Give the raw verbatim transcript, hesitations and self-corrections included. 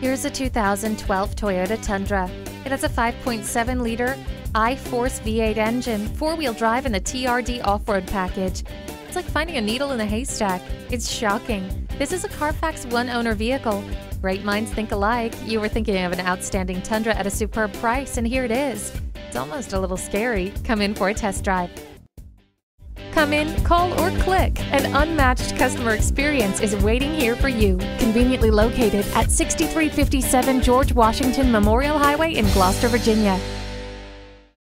Here's a two thousand twelve Toyota Tundra. It has a five point seven liter iForce V eight engine, four-wheel drive, and the T R D off-road package. It's like finding a needle in a haystack. It's shocking. This is a Carfax one-owner vehicle. Great minds think alike. You were thinking of an outstanding Tundra at a superb price, and here it is. It's almost a little scary. Come in for a test drive. Come in, call, or click. An unmatched customer experience is waiting here for you. Conveniently located at sixty-three fifty-seven George Washington Memorial Highway in Gloucester, Virginia.